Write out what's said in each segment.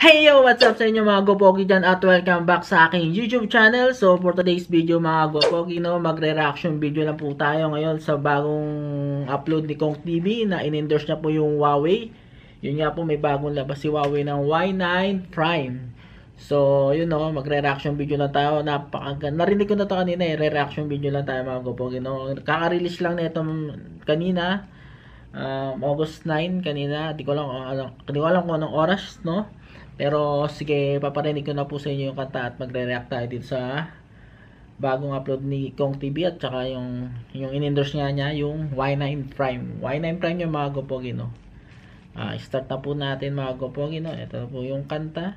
Hey yo! What's up sa inyo mga Gopogi dyan at welcome back sa aking YouTube channel. So for today's video mga Gopogi, magre-reaction video na po tayo ngayon sa bagong upload ni CongTV na in-endorse niya po yung Huawei. Yun nga po, may bagong labas si Huawei ng Y9 Prime. So yun magre-reaction video na tayo. Napakaganda. Narinig ko na ito kanina re-reaction video lang tayo mga Gopogi. Kaka-release lang na ito kanina. August 9 kanina. Di ko alam kung anong oras Pero sige, paparinig ko na po sa inyo yung kanta at magre-react tayo dito sa bagong upload ni CongTV at saka yung in-endorse niya yung Y9 Prime. Y9 Prime yung mga Gopogi, start na po natin mga Gopogi, Ito po yung kanta.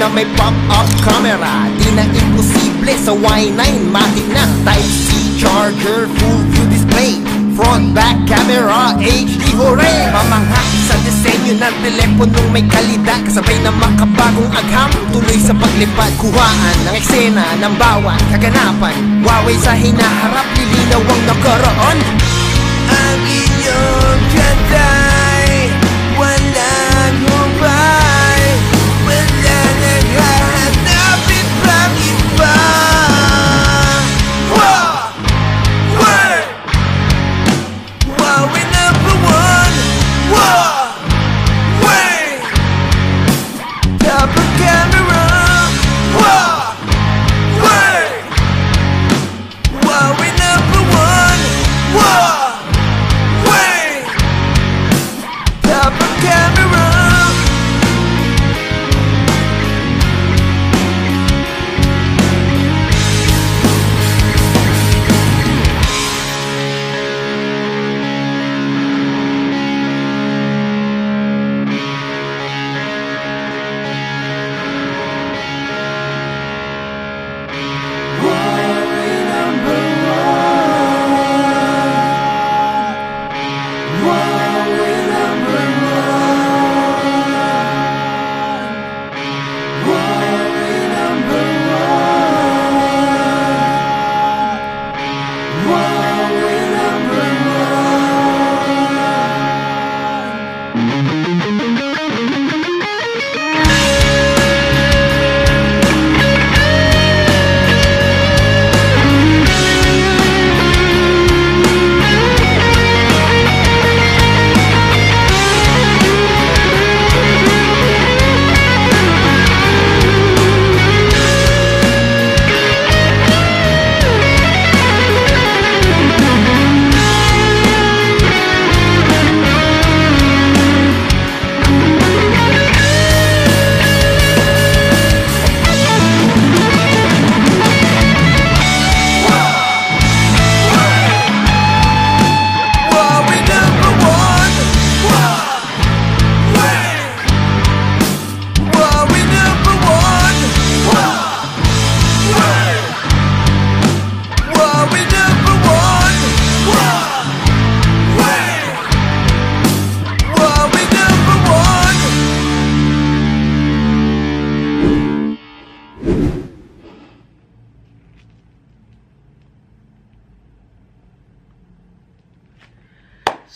Na may pop-up camera, di na imposible sa Y9. Mahina, Type-C charger, full view display, front back camera, HD, hooray! Mamangha sa disenyo ng teleponong may kalidad, kasabay ng makabagong agham, tuloy sa paglipad. Kuhaan ng eksena ng bawat kaganapan, Huawei sa hinaharap, lilinaw ang nagkaroon. Ang inyong katay, walang hubay.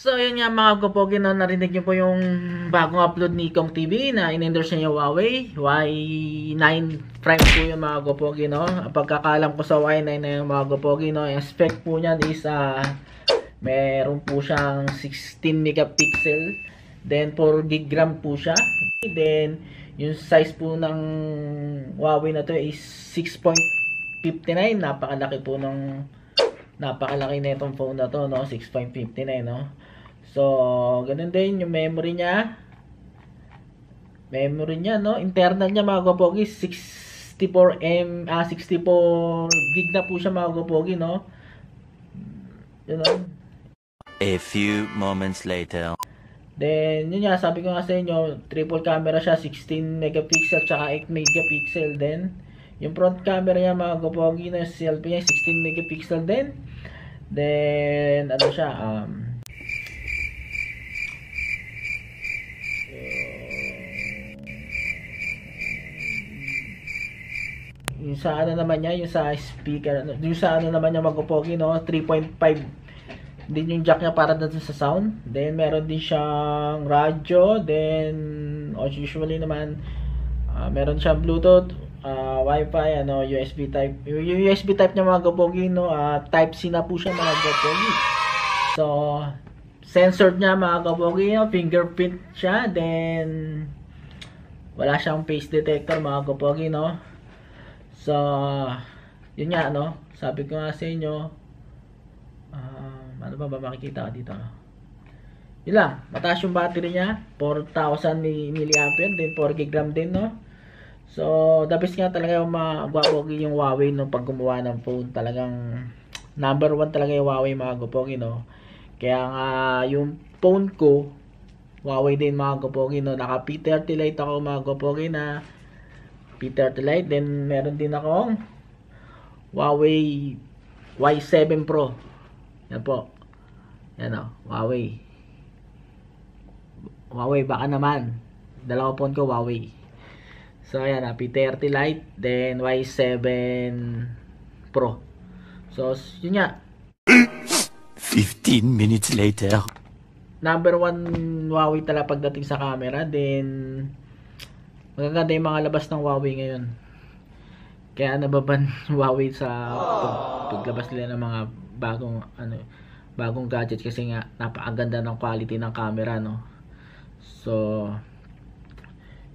So yun nga mga Gopogi, narinig nyo po yung bagong upload ni CongTV na in-endorse niya yung Huawei Y9 Prime po yung mga Gopogi, Pagkakalam ko sa Y9 na yung mga Gopogi, spec po niya is meron po siyang 16 megapixel Then 4 gig RAM po siya. Then yung size po ng Huawei na to is 6.59. Napakalaki po ng nitong phone na to, no? 6.59, no? So ganun din yung memory niya. No? Internal niya mga kapogi, 64 gig na po siya mga kapogi, no? Yun, no? A few moments later. Then, yun nga, sabi ko nga sa inyo, triple camera siya, 16 megapixel, tsaka 8 megapixel din. Yung front camera niya, mga kapogi, na yung selfie niya, 16 megapixel din. Then, ano siya, yung sa ano naman niya, yung sa speaker, yung sa ano naman niya, mga kapogi, no, 3.5. Then yung jack niya para dito sa sound. Then meron din siyang radyo. Then as usually naman meron siyang Bluetooth, Wi-Fi, ano, USB type. Yung USB type niya mga kapogi, no, type C na po siya mga kapogi. So censored niya mga kapogi, no, fingerprint siya. Then wala siyang face detector mga kapogi, no. So yun nga, no, sabi ko nga sa inyo, ano ba makikita ka dito? Yun lang, mataas yung battery niya, 4,000 mAh, then 4 gb RAM din, no? So, the best nga talaga yung mga guwapogi yung Huawei, no, pag gumawa ng phone. Talagang number 1 talaga yung Huawei mga guwapogi, no? Kaya nga yung phone ko, Huawei din mga guwapogi, no? Naka P30 Lite ako mga guwapogi na P30 Lite. Then meron din akong Huawei Y7 Pro. Yan po. Yan o, Huawei. Baka naman. Dalawa phone ko, Huawei. So, ayan, P30 Lite, then Y7 Pro. So, yun nga. 15 minutes later. Number 1 Huawei talaga pagdating sa camera. Then, magaganda yung mga labas ng Huawei ngayon. Kaya nababan Huawei sa paglabas nila ng mga bagong bagong gadget kasi nga napakaganda ng quality ng camera, no. So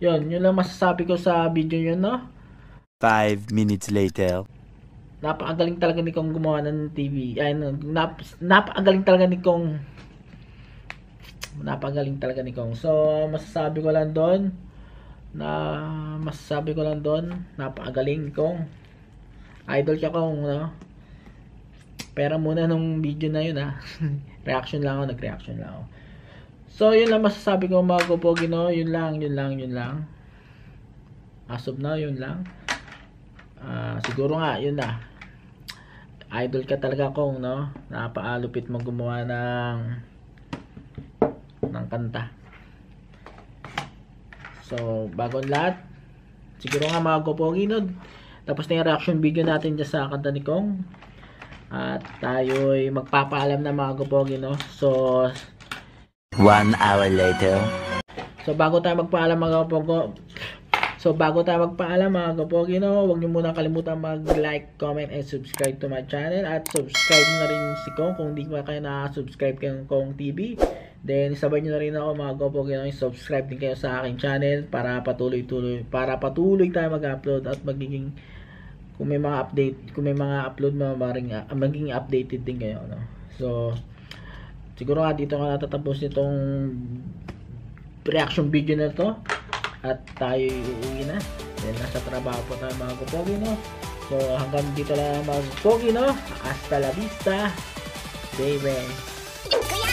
yun lang masasabi ko sa video yun, no. 5 minutes later. Napakagaling talaga ni Kong gumawa ng TV. Ay, napakagaling talaga ni Kong. So masasabi ko lang doon napakagaling Kong. Idol siya Kong, no. Pero muna nung video na yun, ha. Reaction lang ako, nag-reaction lang ako. So, yun lang masasabi ko mga kapogi, no. Yun lang. As of now, yun lang. Siguro nga, yun na. Idol ka talaga Kong, no. Napaalupit mo gumawa ng kanta. So, bago lahat, siguro nga mga kapogi, no. Tapos na yung reaction video natin dyan sa kanta ni Kong. At tayo'y magpapaalam na mga kapogi, no? So 1 hour later. So bago tayo magpaalam mga kapogi, no, huwag niyo muna kalimutan mag-like, comment, and subscribe to my channel. At subscribe na rin si Kong kung hindi pa kayo na-subscribe kay Kong TV. Then sabay niyo na rin ako mga kapogi, no, subscribe din kayo sa aking channel para patuloy tayo mag-upload at magiging kung may mga upload maging updated din kayo, no. So siguro nga dito ko natatapos nitong reaction video na to at tayo uuwi na dahil nasa trabaho po tayo mga kapogi, no. So hanggang dito lang mga kapogi, no. Hasta la vista baby.